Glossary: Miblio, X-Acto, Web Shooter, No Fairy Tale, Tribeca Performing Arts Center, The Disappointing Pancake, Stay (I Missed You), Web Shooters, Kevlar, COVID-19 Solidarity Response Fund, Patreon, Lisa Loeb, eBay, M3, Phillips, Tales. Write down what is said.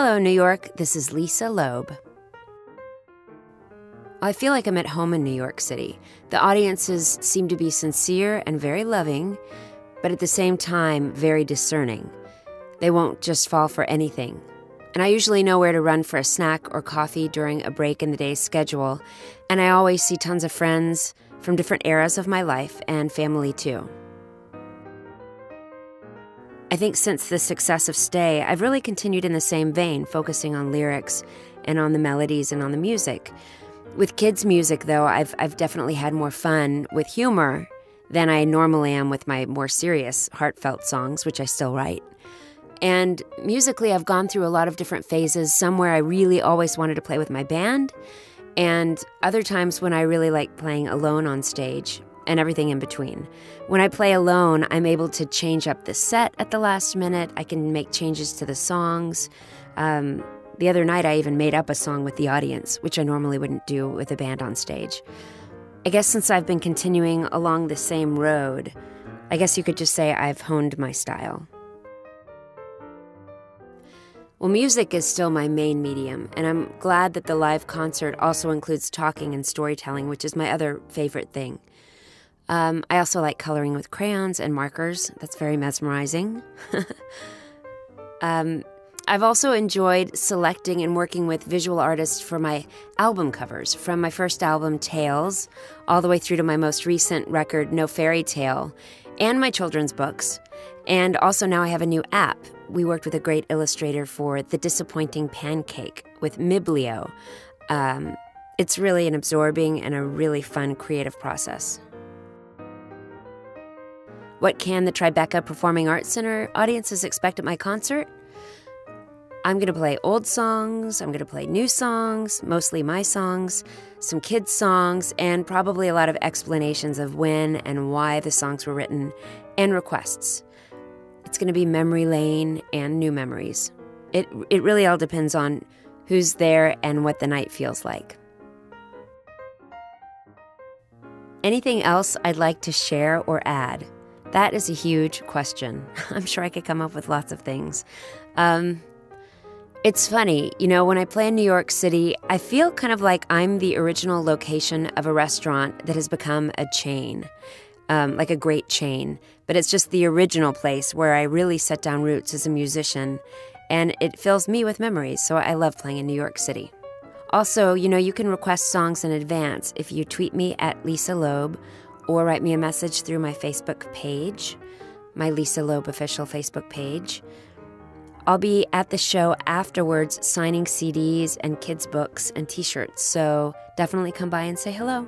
Hello, New York. This is Lisa Loeb. I feel like I'm at home in New York City. The audiences seem to be sincere and very loving, but at the same time, very discerning. They won't just fall for anything. And I usually know where to run for a snack or coffee during a break in the day's schedule, and I always see tons of friends from different eras of my life and family too. I think since the success of Stay, I've really continued in the same vein, focusing on lyrics and on the melodies and on the music. With kids' music, though, I've definitely had more fun with humor than I normally am with my more serious, heartfelt songs, which I still write. And musically, I've gone through a lot of different phases. Some where I really always wanted to play with my band, and other times when I really like playing alone on stage, and everything in between. When I play alone, I'm able to change up the set at the last minute. I can make changes to the songs. The other night, I even made up a song with the audience, which I normally wouldn't do with a band on stage. I guess since I've been continuing along the same road, I guess you could just say I've honed my style. Well, music is still my main medium, and I'm glad that the live concert also includes talking and storytelling, which is my other favorite thing. I also like coloring with crayons and markers. That's very mesmerizing. I've also enjoyed selecting and working with visual artists for my album covers, from my first album, Tales, all the way through to my most recent record, No Fairy Tale, and my children's books. And also now I have a new app. We worked with a great illustrator for The Disappointing Pancake with Miblio. It's really an absorbing and a really fun creative process. What can the Tribeca Performing Arts Center audiences expect at my concert? I'm going to play old songs, I'm going to play new songs, mostly my songs, some kids' songs, and probably a lot of explanations of when and why the songs were written, and requests. It's going to be memory lane and new memories. It really all depends on who's there and what the night feels like. Anything else I'd like to share or add? That is a huge question. I'm sure I could come up with lots of things. It's funny, you know, when I play in New York City, I feel kind of like I'm the original location of a restaurant that has become a chain, like a great chain. But it's just the original place where I really set down roots as a musician, and it fills me with memories, so I love playing in New York City. Also, you know, you can request songs in advance if you tweet me at Lisa Loeb, or write me a message through my Facebook page, my Lisa Loeb official Facebook page. I'll be at the show afterwards signing CDs and kids' books and t-shirts, so definitely come by and say hello.